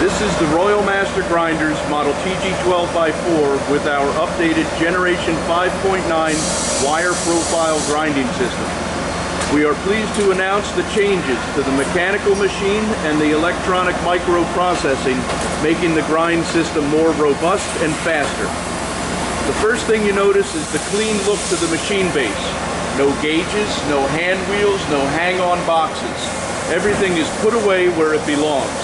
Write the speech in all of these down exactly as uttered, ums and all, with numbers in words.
This is the Royal Master Grinders model T G twelve by four with our updated Generation five point nine Wire Profile Grinding System. We are pleased to announce the changes to the mechanical machine and the electronic microprocessing, making the grind system more robust and faster. The first thing you notice is the clean look to the machine base. No gauges, no hand wheels, no hang-on boxes. Everything is put away where it belongs.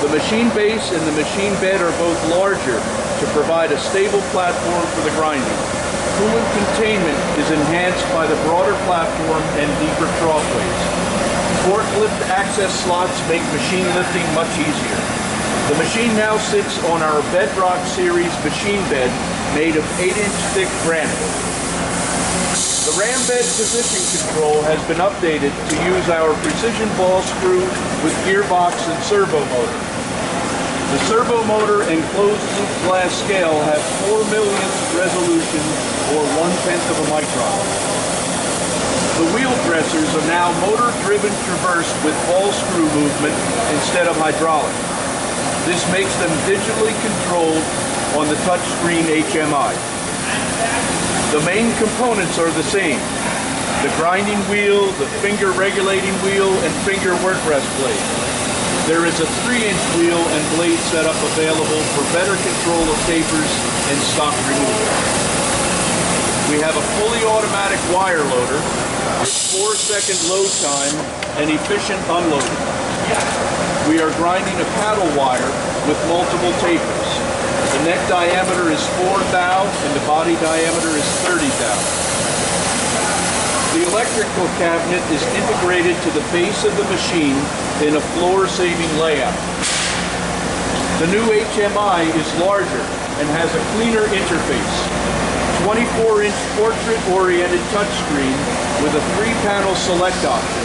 The machine base and the machine bed are both larger to provide a stable platform for the grinding. Coolant containment is enhanced by the broader platform and deeper troughways. Forklift access slots make machine lifting much easier. The machine now sits on our BEDROCK series machine bed made of eight inch thick granite. The ram bed position control has been updated to use our Precision Ball Screw with gearbox and servo motor. The servo motor and closed-loop glass scale have four millionth resolution or one-tenth of a micron. The wheel dressers are now motor-driven traversed with ball screw movement instead of hydraulic. This makes them digitally controlled on the touchscreen H M I. The main components are the same. The grinding wheel, the finger regulating wheel, and finger work rest blade. There is a three inch wheel and blade setup available for better control of tapers and stock removal. We have a fully automatic wire loader with four second load time and efficient unloading. We are grinding a paddle wire with multiple tapers. The neck diameter is four thou and the body diameter is thirty thou. The electrical cabinet is integrated to the base of the machine in a floor-saving layout. The new H M I is larger and has a cleaner interface. twenty-four inch portrait-oriented touchscreen with a three panel select option.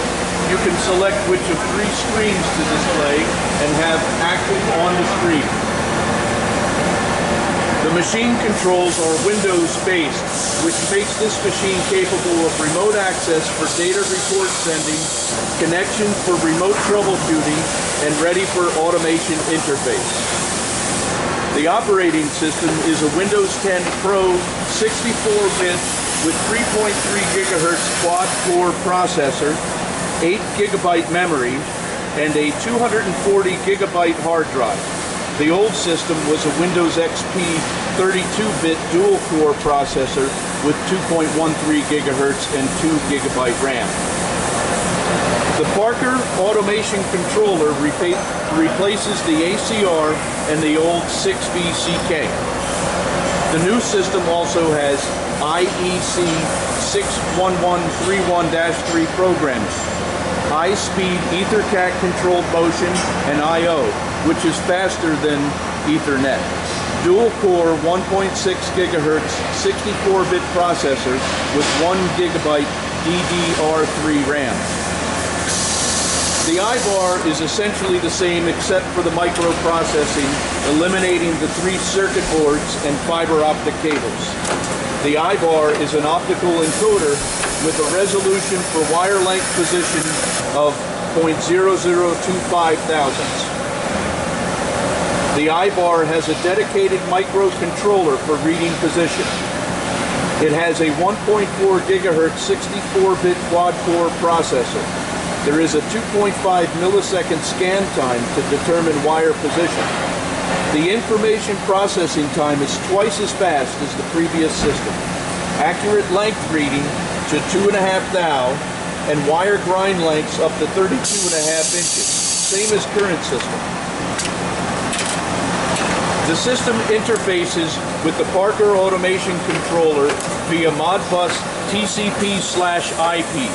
You can select which of three screens to display and have active on the screen. The machine controls are Windows-based, which makes this machine capable of remote access for data report sending, connection for remote troubleshooting, and ready for automation interface. The operating system is a Windows ten Pro sixty-four bit with three point three gigahertz quad-core processor, eight gigabyte memory, and a two hundred forty gigabyte hard drive. The old system was a Windows X P thirty-two bit dual-core processor with two point one three gigahertz and two gigabyte RAM. The Parker Automation Controller repa replaces the A C R and the old six B C K. The new system also has I E C six one one three one dash three programming, high-speed EtherCAT controlled motion and I O, which is faster than Ethernet. Dual-core one point six gigahertz sixty-four bit processor with one gigabyte D D R three RAM. The iBar is essentially the same except for the microprocessing, eliminating the three circuit boards and fiber optic cables. The iBar is an optical encoder with a resolution for wire length position of zero point zero zero two five thousandths. The iBar has a dedicated microcontroller for reading position. It has a one point four gigahertz sixty-four bit quad-core processor. There is a two point five millisecond scan time to determine wire position. The information processing time is twice as fast as the previous system. Accurate length reading to two and a half thou and wire grind lengths up to thirty-two and a half inches, same as current system. The system interfaces with the Parker Automation Controller via Modbus T C P slash I P.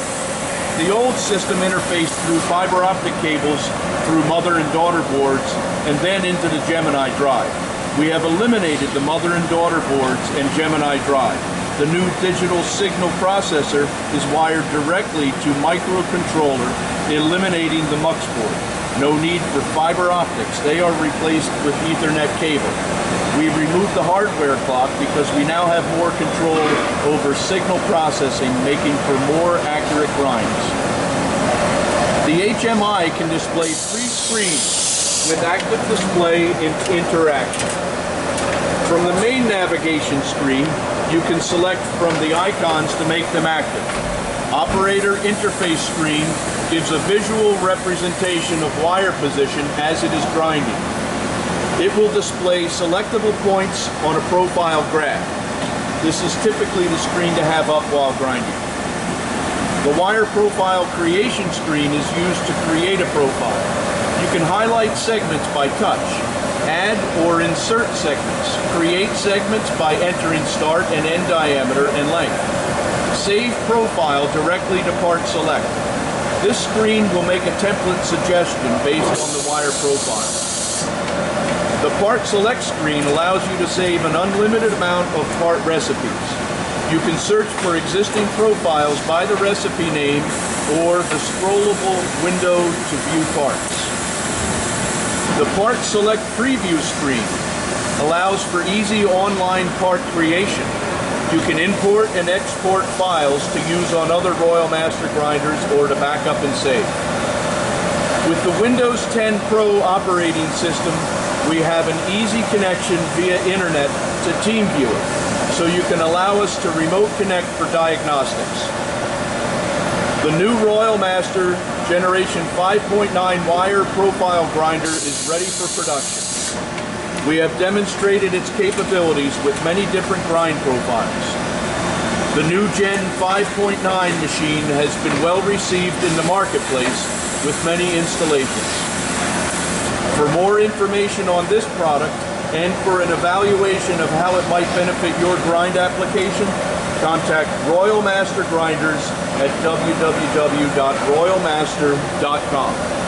The old system interfaced through fiber optic cables through mother and daughter boards and then into the Gemini Drive. We have eliminated the mother and daughter boards and Gemini Drive. The new digital signal processor is wired directly to microcontroller, eliminating the MUX board. No need for fiber optics. They are replaced with Ethernet cable. We removed the hardware clock because we now have more control over signal processing, making for more accurate grinds. The H M I can display three screens with active display and interaction. From the main navigation screen, you can select from the icons to make them active. Operator interface screen gives a visual representation of wire position as it is grinding. It will display selectable points on a profile graph. This is typically the screen to have up while grinding. The wire profile creation screen is used to create a profile. You can highlight segments by touch, add or insert segments, create segments by entering start and end diameter and length, save profile directly to part select. This screen will make a template suggestion based on the wire profile. The part select screen allows you to save an unlimited amount of part recipes. You can search for existing profiles by the recipe name or the scrollable window to view parts. The Part Select Preview screen allows for easy online part creation. You can import and export files to use on other Royal Master Grinders or to back up and save. With the Windows ten Pro operating system, we have an easy connection via internet to TeamViewer, so you can allow us to remote connect for diagnostics. The new Royal Master Generation five point nine Wire Profile Grinder is ready for production. We have demonstrated its capabilities with many different grind profiles. The new Gen five point nine machine has been well received in the marketplace with many installations. For more information on this product and for an evaluation of how it might benefit your grind application, contact Royal Master Grinders at w w w dot royal master dot com.